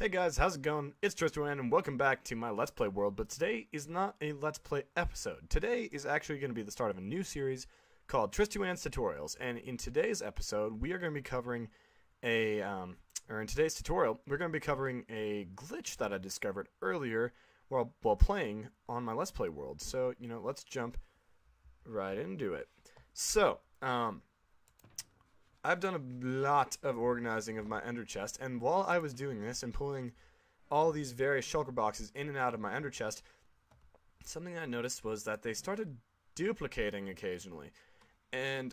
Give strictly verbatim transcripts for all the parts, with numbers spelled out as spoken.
Hey guys, how's it going? It's Tris two an and welcome back to my Let's Play world, but today is not a Let's Play episode. Today is actually going to be the start of a new series called Tris two an's Tutorials, and in today's episode we are going to be covering a, um, or in today's tutorial, we're going to be covering a glitch that I discovered earlier while, while playing on my Let's Play world. So, you know, let's jump right into it. So, um... I've done a lot of organizing of my ender chest, and while I was doing this and pulling all these various shulker boxes in and out of my ender chest, something I noticed was that they started duplicating occasionally. And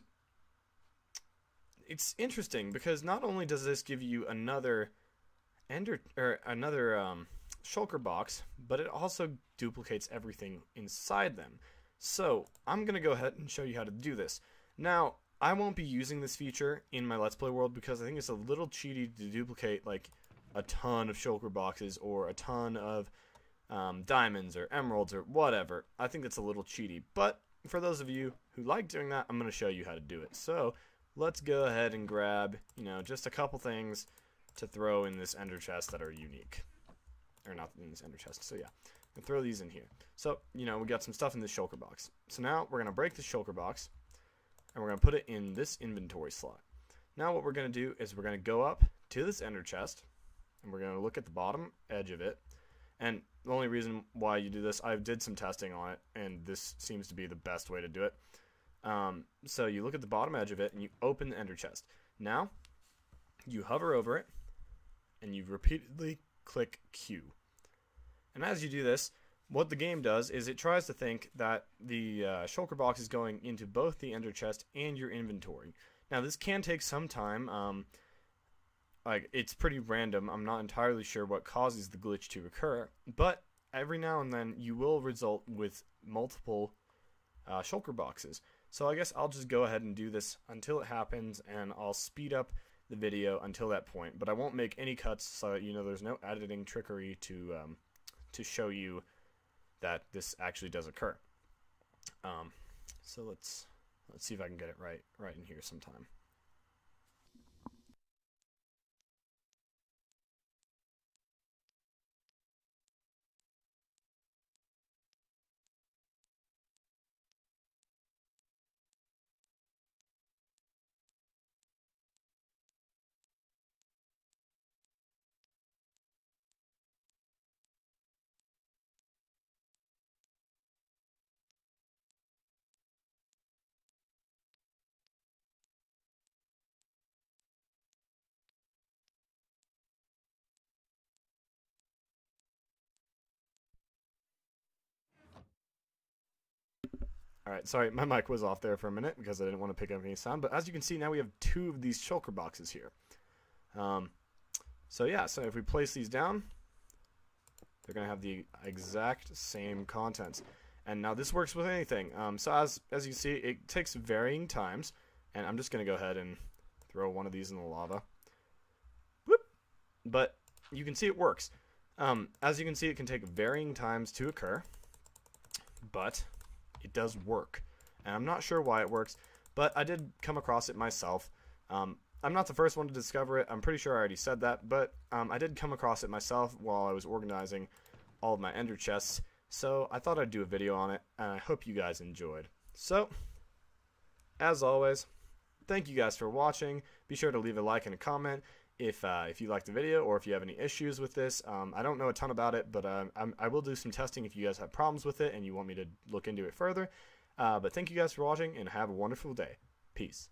it's interesting because not only does this give you another ender or another um, shulker box, but it also duplicates everything inside them. So I'm gonna go ahead and show you how to do this now. I won't be using this feature in my Let's Play world because I think it's a little cheaty to duplicate like a ton of shulker boxes or a ton of um, diamonds or emeralds or whatever. I think that's a little cheaty, but for those of you who like doing that, I'm going to show you how to do it. So let's go ahead and grab, you know, just a couple things to throw in this ender chest that are unique. Or not in this ender chest, so yeah. And throw these in here. So, you know, we got some stuff in this shulker box. So now we're going to break the shulker box. And we're going to put it in this inventory slot. Now what we're going to do is we're going to go up to this ender chest. And we're going to look at the bottom edge of it. And the only reason why you do this, I did some testing on it. And this seems to be the best way to do it. Um, so you look at the bottom edge of it and you open the ender chest. Now you hover over it. And you repeatedly click Q. And as you do this, what the game does is it tries to think that the uh, shulker box is going into both the ender chest and your inventory. Now this can take some time. Um, like it's pretty random. I'm not entirely sure what causes the glitch to occur, but every now and then you will result with multiple uh, shulker boxes. So I guess I'll just go ahead and do this until it happens, and I'll speed up the video until that point. But I won't make any cuts, so that, you know, there's no editing trickery to um, to show you that this actually does occur. Um, so let's let's see if I can get it right right in here sometime. Alright, sorry, my mic was off there for a minute because I didn't want to pick up any sound, but as you can see, now we have two of these shulker boxes here. Um, so yeah, so if we place these down, they're going to have the exact same contents. And now this works with anything. Um, so as, as you see, it takes varying times, and I'm just going to go ahead and throw one of these in the lava. Whoop! But you can see it works. Um, as you can see, it can take varying times to occur, but it does work, and I'm not sure why it works, but I did come across it myself. Um, I'm not the first one to discover it. I'm pretty sure I already said that, but um, I did come across it myself while I was organizing all of my ender chests, so I thought I'd do a video on it, and I hope you guys enjoyed. So, as always, thank you guys for watching. Be sure to leave a like and a comment if uh, if you liked the video or if you have any issues with this. Um, I don't know a ton about it, but um, I'm, I will do some testing if you guys have problems with it and you want me to look into it further. Uh, but thank you guys for watching, and have a wonderful day. Peace.